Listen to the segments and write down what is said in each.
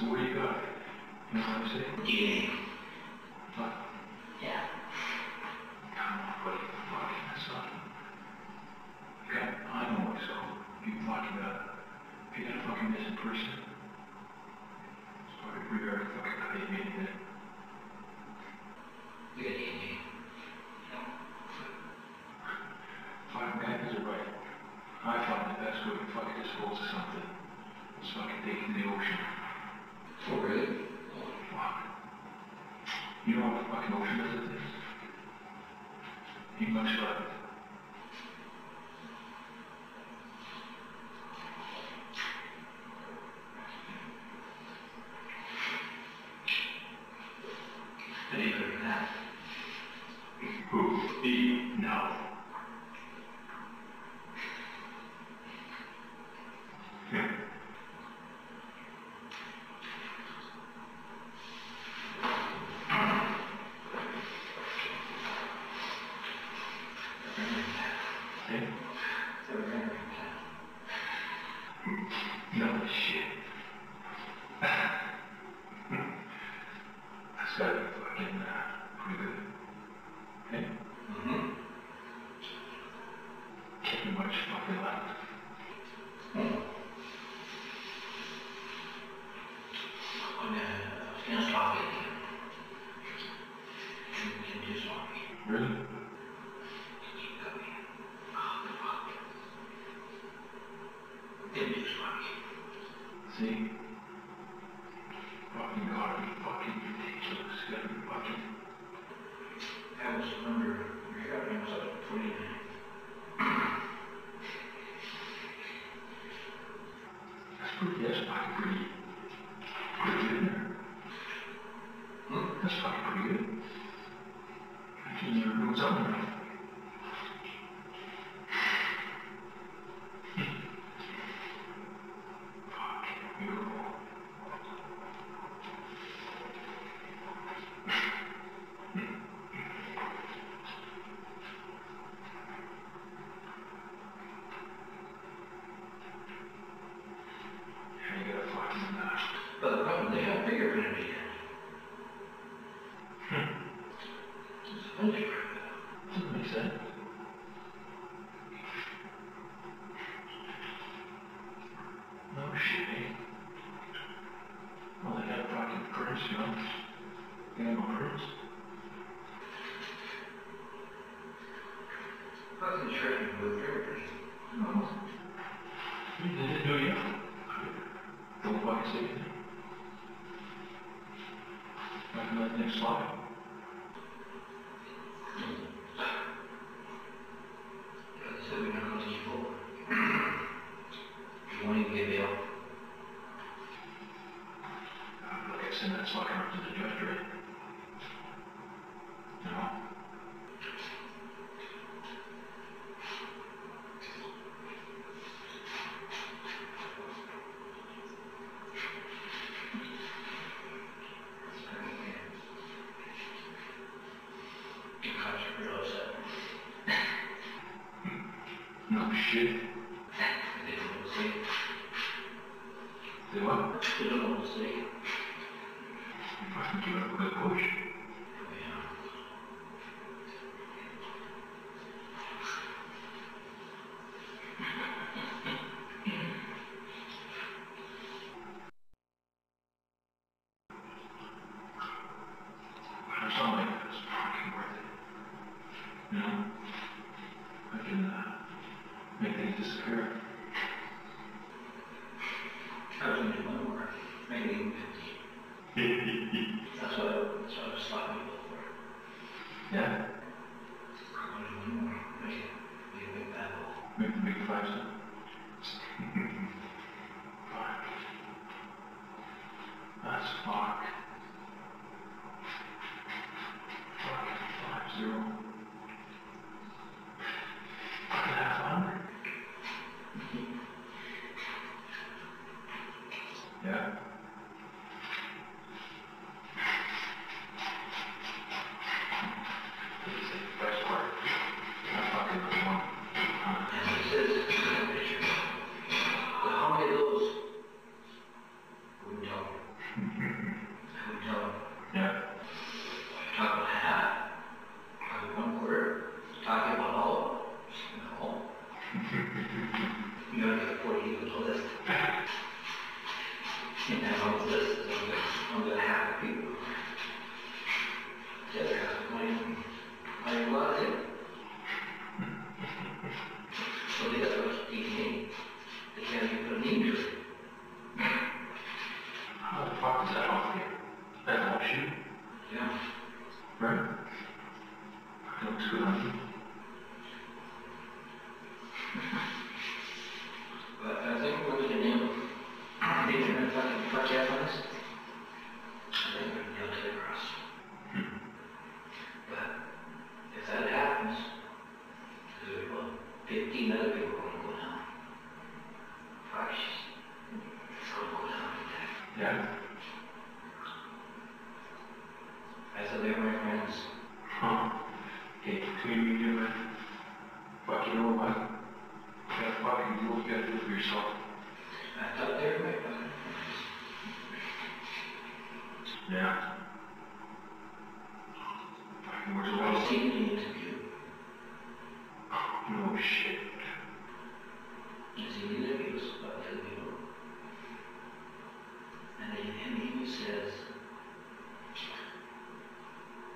So where you going? You know what I'm saying? Yeah. What? Yeah. Come on, buddy. Fucking that's not. Okay, I know what's going on. You fucking up. You're gonna fucking miss a person. Sorry, we gotta fucking how you mean that. You gotta hit me. No. Fucking guys are right. I find the best way to fucking dispose of something. It's fucking taking the ocean. Oh, really? Oh, fuck. You know what the fucking ocean is at this? Ain't much left. Any better than that? Who? Me? No. No shit. That's gotta be fucking pretty good. Hey? Mm-hmm. Can't much fucking left. I'm gonna stop it. You can just stop me. Really? See? Fucking gotta be fucking ridiculous. Gotta be fucking. I was under. Your head was like 20. That's pretty. That's fucking pretty. Pretty good in there. Hmm? That's fucking pretty good. I think you were doing something. But the problem, they have bigger than me. Hmm. Doesn't make sense. No shit. Well, they got a fucking purse, you know? They got no purse. Fucking shredding with burgers. No. You didn't do you? Don't fucking say anything. I can let next slide. I said we're not going to take you forward. You won't even get bail. Like I said, that's fucking up to the judge, right? No. No shit. They don't want to see it. They what? They don't want to see it. You fucking give up a good push. But if something like this is fucking worth it, you know? I can, make things disappear. I was going to do one more. Make it even 50. That's what I was slapping people for. Yeah. I want to do one more. Make a big bad hole. Make the big 5-cent. Fuck. That's fuck. Fuck. 5-0. Yeah. How many of those? We can tell you. And then I'll listen to this. I'm going to have people. The other half might love it. So the other one's eating. They can't even need to. How the fuck is that off here? That helps you? Yeah. Right? It looks good on you. But I think we're going to nail it. I think they're going to fucking fuck up on us. I think we're going to nail it for us. But if that happens, there's about 15 other people going to go down. Fuck, it's going to go down like that. Yeah. I said they're my friends. Huh. Okay, so what do you do, man? Fuck, you know what? You gotta fucking do what you gotta do for yourself. I thought they were my fucking friends. Yeah. I've seen the interview. Oh, no shit. I've seen the interviews about the people. And in him he says,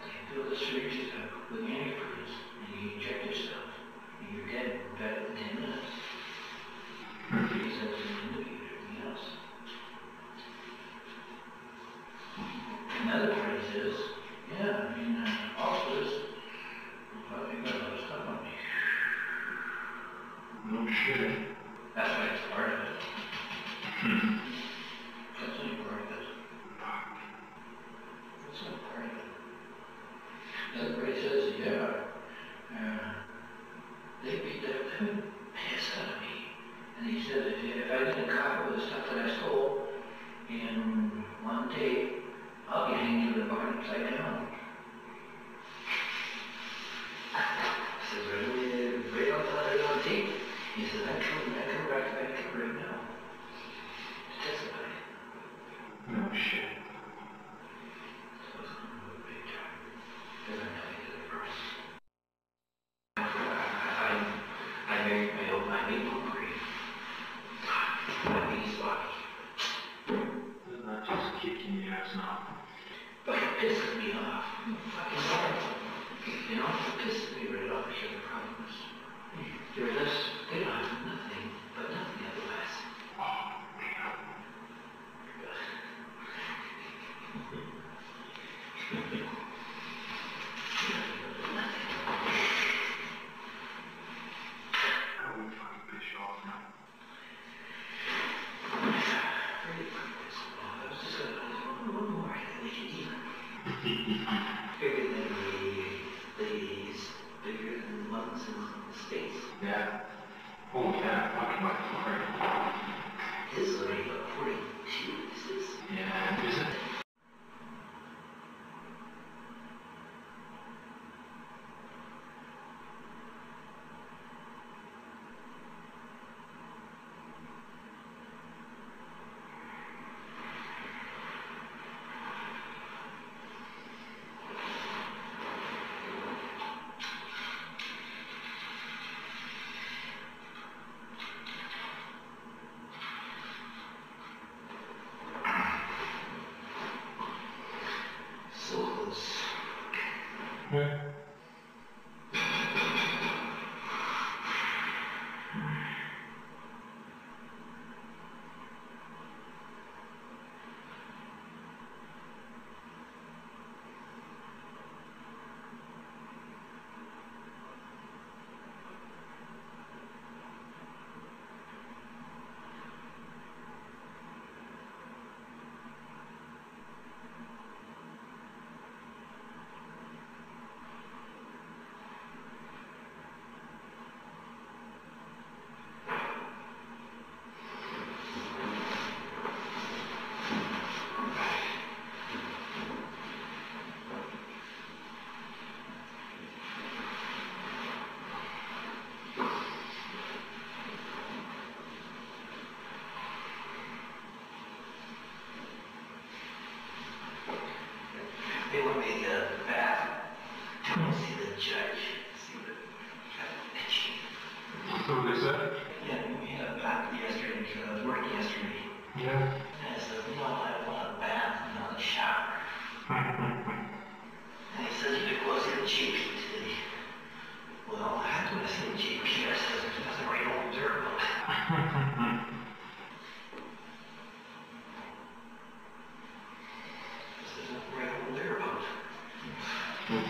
you feel the surgery stuff with antifreeze and you inject yourself and you're dead better than 10 minutes. He says in the interview to everything else. Another phrase is, yeah, I mean, all this, I think I got stuff on me. No shit. That's why it's part of it. That's only part of it. Fuck. That's only part of it. And everybody says, yeah, they beat the piss out of me. And he said, if I didn't cop with the stuff that I stole in one day, I'll be hanging to the barn upside down. I said, right on the right on tape. He says, I come right now. To testify. No shit. So it's going to move big time. Because I know he's a person. I married my old man, he won't grieve. I mean, he's lucky. They're not just kicking your ass now. But it pisses me off. Fucking horrible. You know, it pisses me right off. Here the problem is, they're less, they don't have nothing, but nothing otherwise. Oh, man. I would fucking piss you off now. Really fucking piss me off. I was just gonna, one more, I gotta make it even.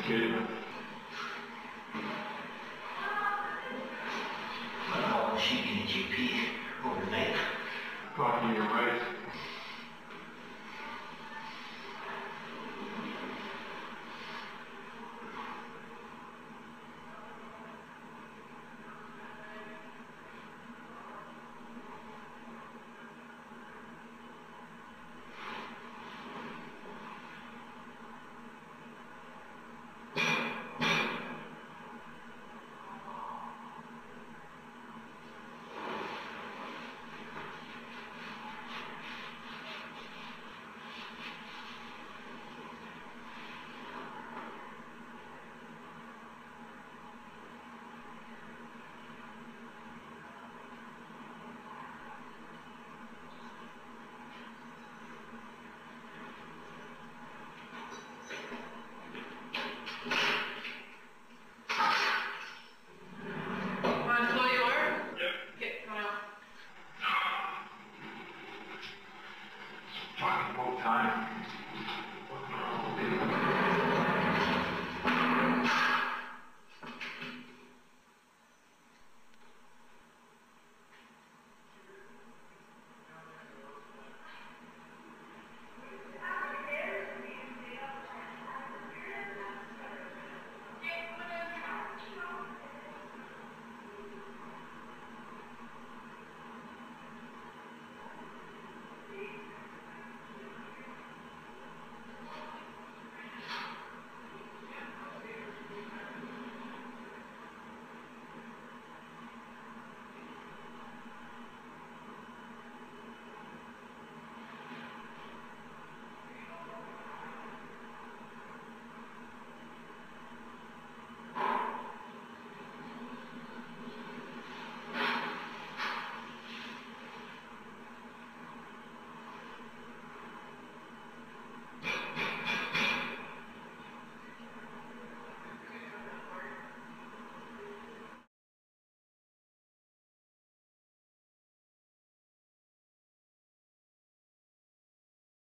Good. Oh, she can GP over there. Fucking you're right. Time.